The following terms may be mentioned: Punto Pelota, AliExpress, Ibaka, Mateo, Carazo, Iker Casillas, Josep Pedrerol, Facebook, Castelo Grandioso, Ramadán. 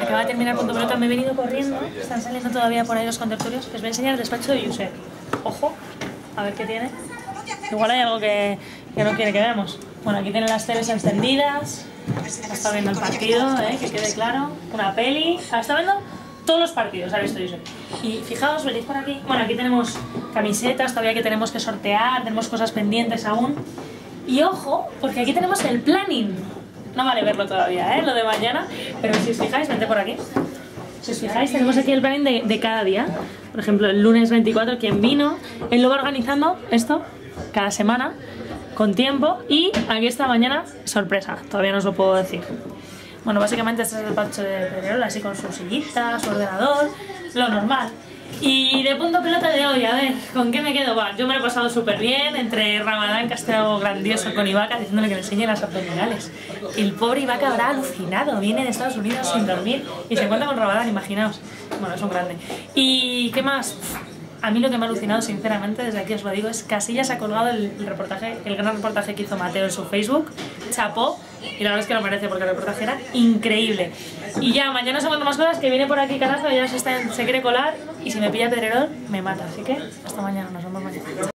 Acaba de terminar Punto Pelota, me he venido corriendo. Están saliendo todavía por ahí los contertulios. Les voy a enseñar el despacho de Josep. Ojo, a ver qué tiene. Igual hay algo que no quiere que veamos. Bueno, aquí tienen las teles encendidas. Está viendo el partido, que quede claro. Una peli. Está viendo todos los partidos, ha visto Josep. Y fijaos, venid por aquí. Bueno, aquí tenemos camisetas todavía que tenemos que sortear. Tenemos cosas pendientes aún. Y ojo, porque aquí tenemos el planning. No vale verlo todavía, lo de mañana. Pero si os fijáis, vente por aquí. Si os fijáis, tenemos aquí el planning de cada día. Por ejemplo, el lunes 24, quien vino. Él lo va organizando, esto, cada semana, con tiempo. Y aquí está mañana, sorpresa. Todavía no os lo puedo decir. Bueno, básicamente este es el despacho de Pedrerol, así con su sillita, su ordenador, lo normal. Y de Punto Pelota de hoy, a ver, ¿con qué me quedo? Bueno, yo me lo he pasado súper bien, entre Ramadán, Castelo Grandioso con Ibaka, diciéndole que le enseñe las abdominales. El pobre Ibaka habrá alucinado, viene de Estados Unidos sin dormir y se encuentra con Ramadán, imaginaos. Bueno, es un grande. ¿Y qué más? A mí lo que me ha alucinado, sinceramente, desde aquí os lo digo, es Casillas ha colgado el gran reportaje que hizo Mateo en su Facebook, chapó, y la verdad es que lo merece porque el reportaje era increíble. Y ya, mañana os cuento más cosas, que viene por aquí Carazo, ya se quiere colar, y si me pilla Pedrerol, me mata. Así que, hasta mañana, nos vemos mañana.